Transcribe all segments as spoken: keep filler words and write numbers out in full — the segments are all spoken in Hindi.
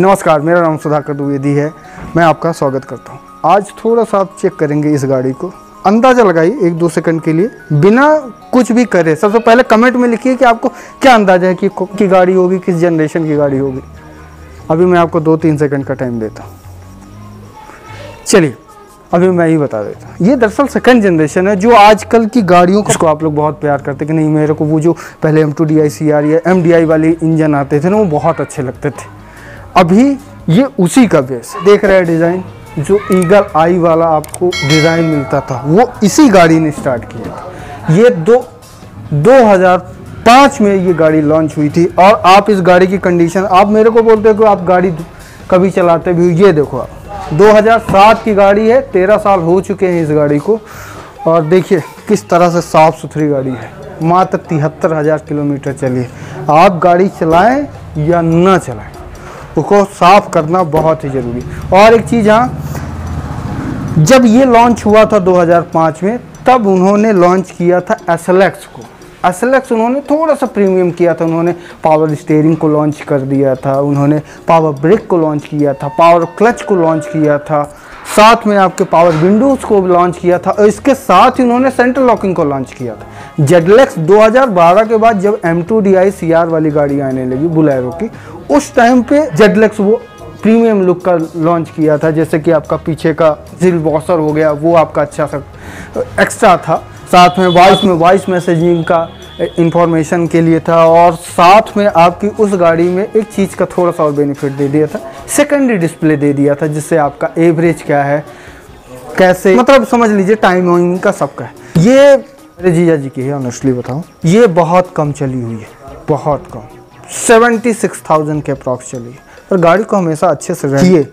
नमस्कार, मेरा नाम सुधाकर द्विवेदी है। मैं आपका स्वागत करता हूं। आज थोड़ा सा आप चेक करेंगे इस गाड़ी को। अंदाज़ा लगाइए एक दो सेकंड के लिए, बिना कुछ भी करे। सबसे पहले कमेंट में लिखिए कि आपको क्या अंदाज़ा है कि कौन सी गाड़ी होगी, किस जनरेशन की गाड़ी होगी। अभी मैं आपको दो तीन सेकंड का टाइम देता हूँ। चलिए अभी मैं ही बता देता हूँ। ये दरअसल सेकंड जनरेशन है जो आजकल की गाड़ियों को आप लोग बहुत प्यार करते कि नहीं, मेरे को वो जो पहले M two D I C R या एम डी आई वाले इंजन आते थे ना, वो बहुत अच्छे लगते थे। अभी ये उसी का बेस देख रहे हैं। डिज़ाइन जो ईगल आई वाला आपको डिज़ाइन मिलता था, वो इसी गाड़ी ने स्टार्ट किया था। ये दो दो हज़ार पाँच में ये गाड़ी लॉन्च हुई थी। और आप इस गाड़ी की कंडीशन, आप मेरे को बोलते हो आप गाड़ी कभी चलाते भी हो, ये देखो आप दो हज़ार सात की गाड़ी है। तेरह साल हो चुके हैं इस गाड़ी को, और देखिए किस तरह से साफ़ सुथरी गाड़ी है। मात्र तिहत्तर हज़ार किलोमीटर चली है। आप गाड़ी चलाएं या ना चलाएं, उसको साफ़ करना बहुत ही ज़रूरी। और एक चीज़, हाँ, जब ये लॉन्च हुआ था दो हज़ार पाँच में, तब उन्होंने लॉन्च किया था एसएलएक्स को। एसएलएक्स उन्होंने थोड़ा सा प्रीमियम किया था। उन्होंने पावर स्टीयरिंग को लॉन्च कर दिया था, उन्होंने पावर ब्रेक को लॉन्च किया था, पावर क्लच को लॉन्च किया था, साथ में आपके पावर विंडोज़ को लॉन्च किया था। और इसके साथ ही उन्होंने सेंटर लॉकिंग को लॉन्च किया था। जेडलेक्स दो हज़ार बारह के बाद जब M two D I C R वाली गाड़ी आने लगी बुलेरो की, उस टाइम पे जेडलेक्स वो प्रीमियम लुक का लॉन्च किया था। जैसे कि आपका पीछे का सिल वॉशर हो गया, वो आपका अच्छा सा एक्स्ट्रा था। साथ में वॉइस में वॉइस मैसेजिंग का इंफॉर्मेशन के लिए था। और साथ में आपकी उस गाड़ी में एक चीज़ का थोड़ा सा और बेनिफिट दे दिया था, सेकेंडरी डिस्प्ले दे दिया था, जिससे आपका एवरेज क्या है, कैसे, मतलब समझ लीजिए टाइमिंग का सबका है। ये मेरे जीजा जी की है, ऑनेस्टली बताऊँ ये बहुत कम चली हुई है, बहुत कम, सेवेंटी सिक्स थाउजेंड के अप्रॉक्स चली है। और गाड़ी को हमेशा अच्छे से रखिए।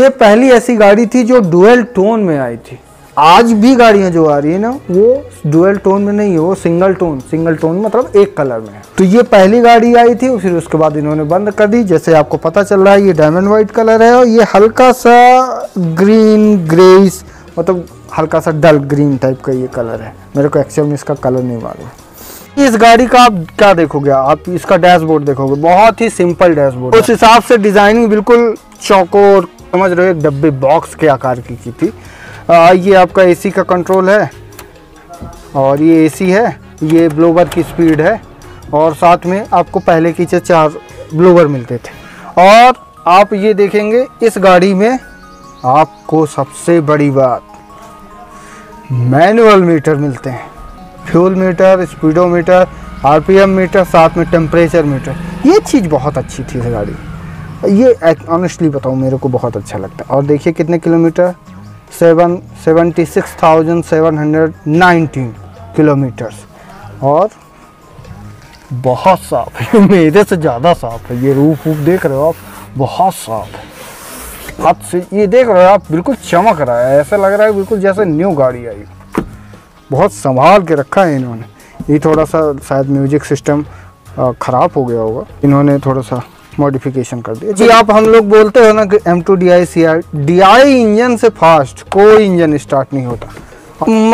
ये पहली ऐसी गाड़ी थी जो डुअल टोन में आई थी। आज भी गाड़ियां जो आ रही है ना, वो डुअल टोन में नहीं है, वो सिंगल टोन, सिंगल टोन मतलब एक कलर में है। तो ये पहली गाड़ी आई थी, फिर उसके बाद इन्होंने बंद कर दी। जैसे आपको पता चल रहा है ये डायमंड वाइट कलर है, और ये हल्का सा ग्रीन ग्रेस, मतलब हल्का सा डल ग्रीन टाइप का ये कलर है। मेरे को एक्चुअल में इसका कलर नहीं मालूम। इस गाड़ी का आप क्या देखोगे, आप इसका डैशबोर्ड देखोगे, बहुत ही सिंपल डैशबोर्ड। उस हिसाब से डिजाइनिंग बिल्कुल चौकोर, समझ रहे हो, डब्बे बॉक्स के आकार की की थी। आ, ये आपका एसी का कंट्रोल है, और ये एसी है, ये ब्लोवर की स्पीड है। और साथ में आपको पहले की चार ब्लोवर मिलते थे। और आप ये देखेंगे इस गाड़ी में आपको सबसे बड़ी बात, मैनुअल मीटर मिलते हैं, fuel meter, speedometer, RPM meter, साथ में टेम्परेचर मीटर। ये चीज़ बहुत अच्छी थी इस गाड़ी। ये ऑनेस्टली बताऊँ मेरे को बहुत अच्छा लगता है। और देखिए कितने kilometre, seven seventy six thousand seven hundred nineteen kilometres. और बहुत साफ है, मेरे से ज़्यादा साफ है। ये रूफ वूफ देख रहे हो आप, बहुत साफ है। हाथ से ये देख रहे हो आप, बिल्कुल चमक रहा है, ऐसा लग रहा है बिल्कुल जैसे न्यू गाड़ी आई। बहुत संभाल के रखा है इन्होंने। ये थोड़ा सा शायद म्यूजिक सिस्टम ख़राब हो गया होगा, इन्होंने थोड़ा सा मॉडिफिकेशन कर दिया जी। आप हम लोग बोलते हो ना कि M two D I C R D I engine से फास्ट कोई इंजन स्टार्ट नहीं होता।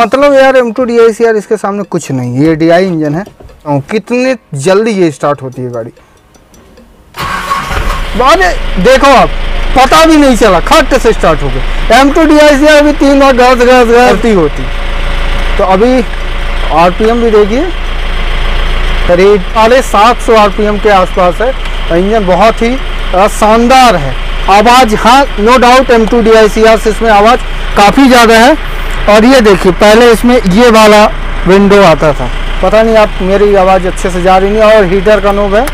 मतलब यार M two D I C R इसके सामने कुछ नहीं है, ये डी आई इंजन है। तो कितने जल्दी ये स्टार्ट होती है गाड़ी, बाद देखो आप, पता भी नहीं चला, खट से स्टार्ट हो गई। M two D I C R भी तीन बार गलत गलत गलती होती। तो अभी आर पी एम भी देखिए, करीब साढ़े सात सौ आर पी एम के आसपास है। इंजन बहुत ही शानदार है। आवाज़, हाँ, no doubt M two D I C R से इसमें आवाज़ काफ़ी ज़्यादा है। और ये देखिए, पहले इसमें ये वाला विंडो आता था, पता नहीं आप मेरी आवाज़ अच्छे से जा रही नहीं। और हीटर का नोब है,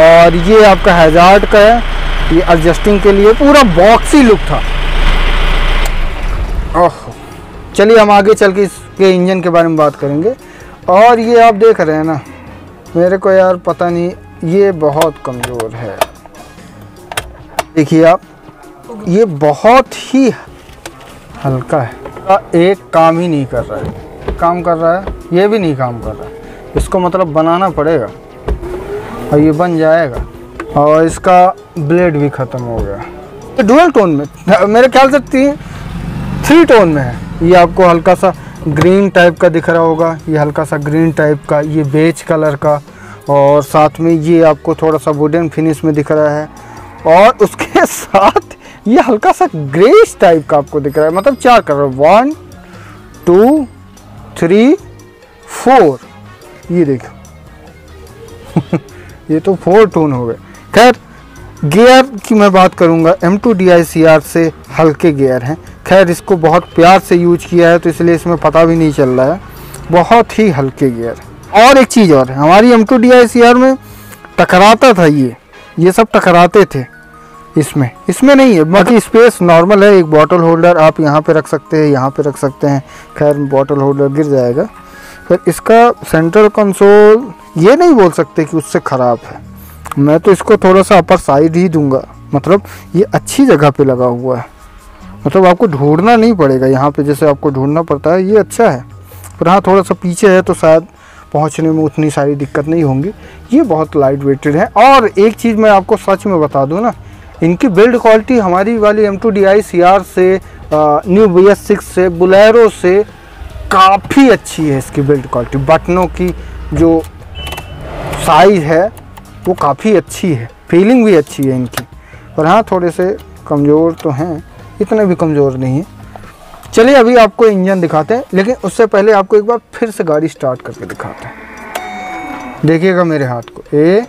और ये आपका हैजार्ड का है, ये एडजस्टिंग के लिए। पूरा बॉक्सी लुक था। ओह, चलिए हम आगे चल के इसके इंजन के बारे में बात करेंगे। और ये आप देख रहे हैं ना, मेरे को यार पता नहीं, ये बहुत कमज़ोर है। देखिए आप, ये बहुत ही हल्का है, एक काम ही नहीं कर रहा है, काम कर रहा है, ये भी नहीं काम कर रहा है। इसको मतलब बनाना पड़ेगा, और ये बन जाएगा। और इसका ब्लेड भी ख़त्म हो गया। डुअल टोन में मेरे ख्याल से तीन थ्री टोन में है। ये आपको हल्का सा ग्रीन टाइप का दिख रहा होगा, ये हल्का सा ग्रीन टाइप का, ये बेज कलर का, और साथ में ये आपको थोड़ा सा वुडन फिनिश में दिख रहा है। और उसके इसके साथ ये हल्का सा ग्रेस टाइप का आपको दिख रहा है, मतलब चार colour, one two three four, ये देखो ये तो फोर टोन हो गए। खैर गियर की मैं बात करूंगा, M two D I C R से हल्के गियर हैं। खैर इसको बहुत प्यार से यूज किया है तो इसलिए इसमें पता भी नहीं चल रहा है, बहुत ही हल्के गियर। और एक चीज़ और, हमारी M two D I C R में टकराता था, ये ये सब टकराते थे, इसमें इसमें नहीं है। बाकी स्पेस नॉर्मल है, एक बॉटल होल्डर आप यहाँ पे रख सकते हैं, यहाँ पे रख सकते हैं। खैर बॉटल होल्डर गिर जाएगा। फिर इसका सेंट्रल कंसोल, ये नहीं बोल सकते कि उससे ख़राब है, मैं तो इसको थोड़ा सा अपर साइड ही दूंगा, मतलब ये अच्छी जगह पे लगा हुआ है, मतलब आपको ढूंढना नहीं पड़ेगा यहाँ पे जैसे आपको ढूंढना पड़ता है, ये अच्छा है। पर हाँ थोड़ा सा पीछे है तो शायद पहुँचने में उतनी सारी दिक्कत नहीं होंगी। ये बहुत लाइट वेटेड है। और एक चीज़ मैं आपको सच में बता दूँ ना, इनकी बिल्ड क्वालिटी हमारी वाली M two D I C R से, न्यू बी एस सिक्स से, बुलेरो से काफ़ी अच्छी है इसकी बिल्ड क्वालिटी। बटनों की जो साइज़ है वो काफ़ी अच्छी है, फीलिंग भी अच्छी है इनकी। पर हाँ थोड़े से कमज़ोर तो हैं, इतने भी कमज़ोर नहीं है। चलिए अभी आपको इंजन दिखाते हैं, लेकिन उससे पहले आपको एक बार फिर से गाड़ी स्टार्ट करके दिखाते हैं। देखिएगा मेरे हाथ को, ए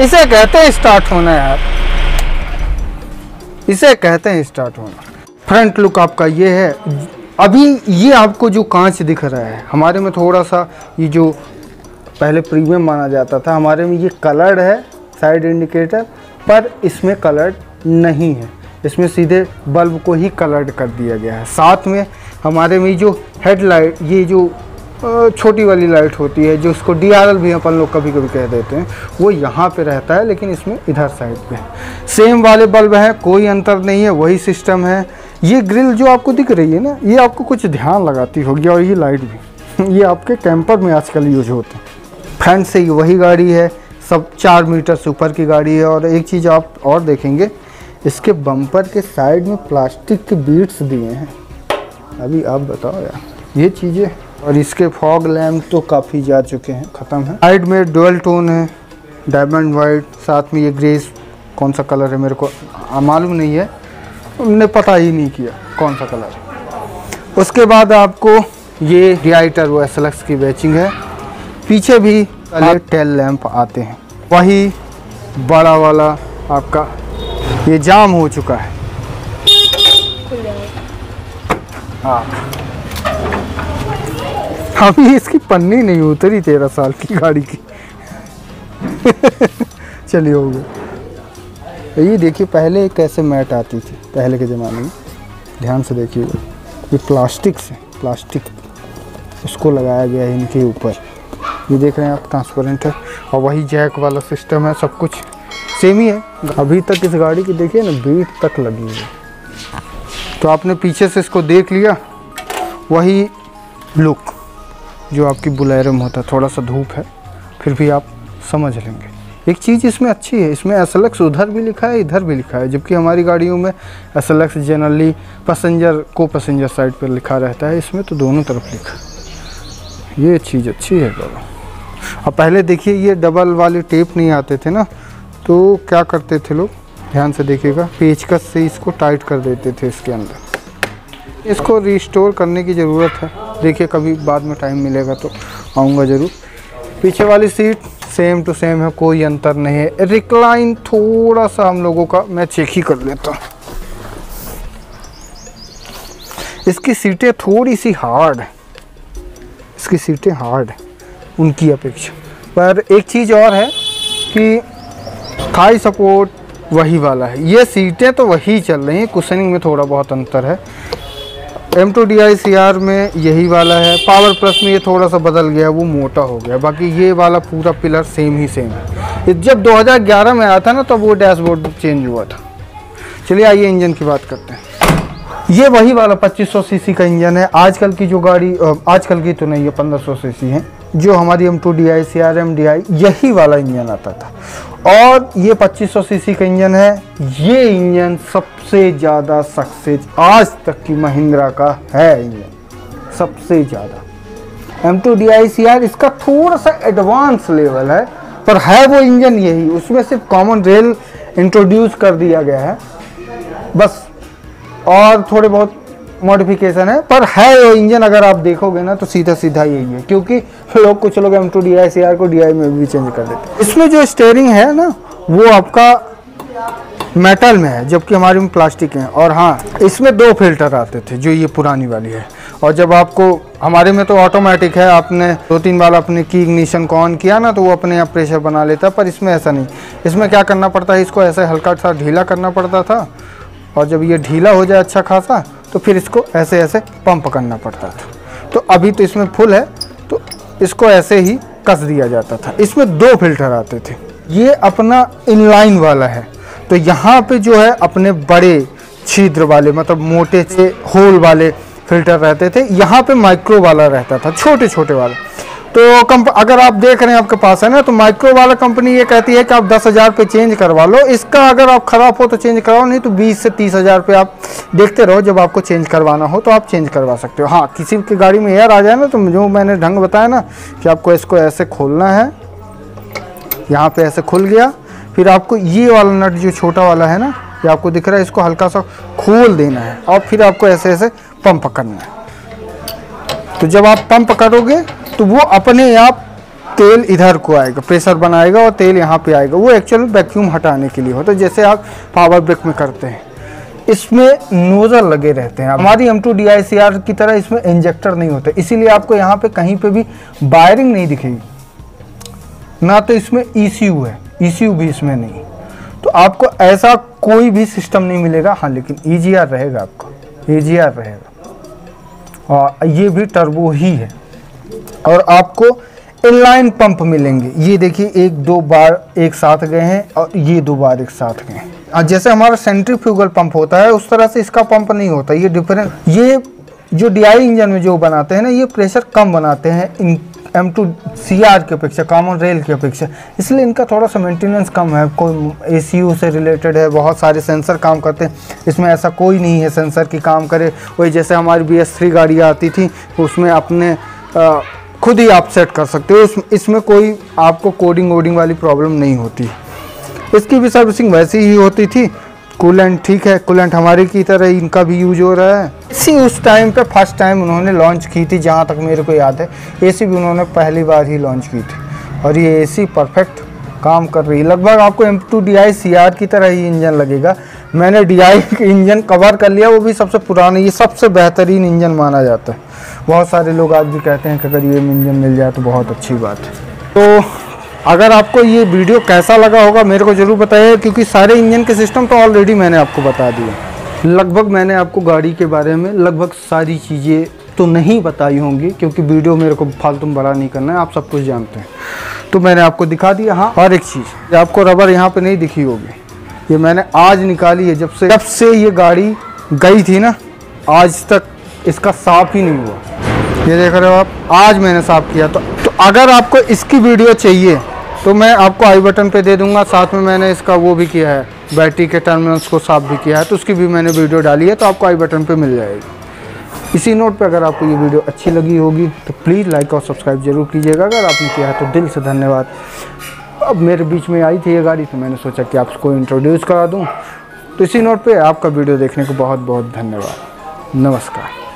इसे कहते हैं स्टार्ट होना यार, इसे कहते हैं स्टार्ट होना। फ्रंट लुक आपका ये है। अभी ये आपको जो कांच दिख रहा है, हमारे में थोड़ा सा ये जो पहले प्रीमियम माना जाता था, हमारे में ये कलर्ड है साइड इंडिकेटर, पर इसमें कलर्ड नहीं है, इसमें सीधे बल्ब को ही कलर्ड कर दिया गया है। साथ में हमारे में जो हेडलाइट, ये जो छोटी वाली लाइट होती है जिसको डी आर एल भी अपन लोग कभी कभी कह देते हैं, वो यहाँ पे रहता है, लेकिन इसमें इधर साइड पे है। सेम वाले बल्ब हैं, कोई अंतर नहीं है, वही सिस्टम है। ये ग्रिल जो आपको दिख रही है ना, ये आपको कुछ ध्यान लगाती होगी, और ये लाइट भी ये आपके कैंपर में आजकल यूज होते हैं। फ्रंट से ये वही गाड़ी है, सब चार मीटर से ऊपर की गाड़ी है। और एक चीज़ आप और देखेंगे, इसके बम्पर के साइड में प्लास्टिक के बीट्स दिए हैं। अभी आप बताओ यार ये चीज़ें। और इसके फॉग लैम्प तो काफ़ी जा चुके हैं, ख़त्म है। साइड में डुअल टोन है, डायमंड वाइट, साथ में ये ग्रेस, कौन सा कलर है मेरे को मालूम नहीं है, हमने पता ही नहीं किया कौन सा कलर है। उसके बाद आपको ये डिहाइटर वो एसएलएक्स की बैचिंग है। पीछे भी टेल लैम्प आते हैं, वही बड़ा वाला आपका ये जाम हो चुका है। हाँ अभी इसकी पन्नी नहीं उतरी, तेरह साल की गाड़ी की चलिए हो गया। ये देखिए पहले कैसे मैट आती थी, पहले के ज़माने में, ध्यान से देखिएगा। ये प्लास्टिक से, प्लास्टिक उसको लगाया गया है इनके ऊपर, ये देख रहे हैं आप, ट्रांसपेरेंट है। और वही जैक वाला सिस्टम है, सब कुछ सेम ही है। अभी तक इस गाड़ी की देखिए ना बीट तक लगी हुई है, तो आपने पीछे से इसको देख लिया। वही लुक जो आपकी बुलेरो में होता है, थोड़ा सा धूप है फिर भी आप समझ लेंगे। एक चीज़ इसमें अच्छी है, इसमें एसएलएक्स उधर भी लिखा है इधर भी लिखा है, जबकि हमारी गाड़ियों में एसएलएक्स जनरली पैसेंजर को पैसेंजर साइड पर लिखा रहता है, इसमें तो दोनों तरफ लिखा। ये चीज़ अच्छी है बाबा। और पहले देखिए ये डबल वाले टेप नहीं आते थे ना, तो क्या करते थे लोग, ध्यान से देखिएगा, पेचकस से इसको टाइट कर देते थे इसके अंदर। इसको रिस्टोर करने की ज़रूरत है, देखिए कभी बाद में टाइम मिलेगा तो आऊँगा ज़रूर। पीछे वाली सीट सेम टू सेम है, कोई अंतर नहीं है। रिक्लाइन थोड़ा सा हम लोगों का, मैं चेक ही कर लेता हूँ। इसकी सीटें थोड़ी सी हार्ड है, इसकी सीटें हार्ड है उनकी अपेक्षा। पर एक चीज़ और है कि थाई सपोर्ट वही वाला है, ये सीटें तो वही चल रही हैं, कुशनिंग में थोड़ा बहुत अंतर है। M two D I C R में यही वाला है, पावर प्लस में ये थोड़ा सा बदल गया, वो मोटा हो गया, बाकी ये वाला पूरा पिलर सेम ही सेम है। जब दो हज़ार ग्यारह में आया था ना, तब तो वो डैशबोर्ड चेंज हुआ था। चलिए आइए इंजन की बात करते हैं। ये वही वाला पच्चीस सौ सीसी का इंजन है। आजकल की जो गाड़ी, आजकल की तो नहीं है, पंद्रह सौ सीसी है जो हमारी M two D I C R, M D I, यही वाला इंजन आता था। और ये पच्चीस सौ सीसी का इंजन है। ये इंजन सबसे ज़्यादा सक्सेस आज तक की महिंद्रा का है, इंजन सबसे ज़्यादा। M two D I C R इसका थोड़ा सा एडवांस लेवल है, पर है वो इंजन यही, उसमें सिर्फ कॉमन रेल इंट्रोड्यूस कर दिया गया है बस, और थोड़े बहुत मॉडिफिकेशन है, पर है ये इंजन अगर आप देखोगे ना तो सीधा सीधा यही है, क्योंकि लोग कुछ लोग M two D I C R को डी आई में भी चेंज कर देते हैं। इसमें जो स्टेयरिंग है ना वो आपका मेटल में है, जबकि हमारे में प्लास्टिक है। और हाँ, इसमें दो फिल्टर आते थे, जो ये पुरानी वाली है, और जब आपको हमारे में तो ऑटोमेटिक है, आपने दो तीन बार अपने की इग्निशन को ऑन किया ना तो वो अपने आप प्रेशर बना लेता, पर इसमें ऐसा नहीं। इसमें क्या करना पड़ता है, इसको ऐसे हल्का सा ढीला करना पड़ता था, और जब ये ढीला हो जाए अच्छा खासा तो फिर इसको ऐसे ऐसे पंप करना पड़ता था। तो अभी तो इसमें फुल है तो इसको ऐसे ही कस दिया जाता था। इसमें दो फिल्टर आते थे। ये अपना इनलाइन वाला है, तो यहाँ पे जो है अपने बड़े छिद्र वाले मतलब मोटे से होल वाले फिल्टर रहते थे, यहाँ पे माइक्रो वाला रहता था, छोटे छोटे वाला। तो कंप अगर आप देख रहे हैं आपके पास है ना, तो माइक्रो वाला कंपनी ये कहती है कि आप दस हज़ार पे चेंज करवा लो इसका, अगर आप ख़राब हो तो चेंज कराओ, नहीं तो बीस से तीस हज़ार पे आप देखते रहो, जब आपको चेंज करवाना हो तो आप चेंज करवा सकते हो। हाँ, किसी की गाड़ी में एयर आ जाए ना, तो जो मैंने ढंग बताया ना कि आपको इसको ऐसे खोलना है, यहाँ पर ऐसे खुल गया, फिर आपको ये वाला नट जो छोटा वाला है ना ये आपको दिख रहा है, इसको हल्का सा खोल देना है, और फिर आपको ऐसे ऐसे पंप करना है। तो जब आप पंप करोगे तो वो अपने आप तेल इधर को आएगा, प्रेशर बनाएगा और तेल यहाँ पे आएगा। वो एक्चुअल वैक्यूम हटाने के लिए होता है, जैसे आप पावर ब्रेक में करते हैं। इसमें नोजल लगे रहते हैं, हमारी M two D I C R की तरह इसमें इंजेक्टर नहीं होता, इसीलिए आपको यहाँ पे कहीं पे भी वायरिंग नहीं दिखेगी ना। तो इसमें ई सी यू है, ई सी यू भी इसमें नहीं, तो आपको ऐसा कोई भी सिस्टम नहीं मिलेगा। हाँ, लेकिन ई जी आर रहेगा, आपको ई जी आर रहेगा, और ये भी टर्बो ही है, और आपको इनलाइन पंप मिलेंगे। ये देखिए, एक दो बार एक साथ गए हैं और ये दो बार एक साथ गए हैं। जैसे हमारा सेंट्रीफ्यूगल पंप होता है उस तरह से इसका पंप नहीं होता, ये डिफरेंट। ये जो डीआई इंजन में जो बनाते हैं ना, ये प्रेशर कम बनाते हैं इन एम टू सी आर की अपेक्षा, कॉमन रेल की अपेक्षा, इसलिए इनका थोड़ा सा मेंटेनेंस कम है। कोई ए सी यू से रिलेटेड है, बहुत सारे सेंसर काम करते हैं, इसमें ऐसा कोई नहीं है सेंसर की काम करे। वही जैसे हमारी बी एस थ्री गाड़ियाँ आती थी, उसमें अपने आ, खुद ही आप सेट कर सकते हो, इस, इसमें कोई आपको कोडिंग वोडिंग वाली प्रॉब्लम नहीं होती। इसकी भी सर्विसिंग वैसी ही होती थी। कूलेंट ठीक है, कूलेंट हमारे की तरह इनका भी यूज हो रहा है। एसी उस टाइम पे फर्स्ट टाइम उन्होंने लॉन्च की थी, जहाँ तक मेरे को याद है एसी भी उन्होंने पहली बार ही लॉन्च की थी, और ये एसी परफेक्ट काम कर रही है। लगभग आपको M two D I C R की तरह ही इंजन लगेगा। मैंने डी आई इंजन कवर कर लिया, वो भी सबसे पुराना, ये सबसे बेहतरीन इंजन माना जाता है। बहुत सारे लोग आज भी कहते हैं कि अगर ये इंजन मिल जाए तो बहुत अच्छी बात है। तो अगर आपको ये वीडियो कैसा लगा होगा मेरे को ज़रूर बताइए, क्योंकि सारे इंजन के सिस्टम तो ऑलरेडी मैंने आपको बता दिए। लगभग मैंने आपको गाड़ी के बारे में लगभग सारी चीज़ें तो नहीं बताई होंगी, क्योंकि वीडियो मेरे को फालतू में बड़ा नहीं करना है, आप सब कुछ जानते हैं, तो मैंने आपको दिखा दिया। हाँ, और एक चीज़ आपको रबर यहाँ पर नहीं दिखी होगी, ये मैंने आज निकाली है। जब से जब से ये गाड़ी गई थी ना, आज तक इसका साफ ही नहीं हुआ, ये देख रहे हो आप, आज मैंने साफ किया। तो, तो अगर आपको इसकी वीडियो चाहिए तो मैं आपको आई बटन पे दे दूंगा, साथ में मैंने इसका वो भी किया है, बैटरी के टर्मिनल्स को साफ भी किया है, तो उसकी भी मैंने वीडियो डाली है, तो आपको आई बटन पे मिल जाएगी। इसी नोट पे अगर आपको ये वीडियो अच्छी लगी होगी तो प्लीज़ लाइक और सब्सक्राइब जरूर कीजिएगा। अगर आपने किया है तो दिल से धन्यवाद। अब मेरे बीच में आई थी ये गाड़ी, तो मैंने सोचा कि आपको इंट्रोड्यूस करा दूँ। तो इसी नोट पर आपका वीडियो देखने को बहुत बहुत धन्यवाद। नमस्कार।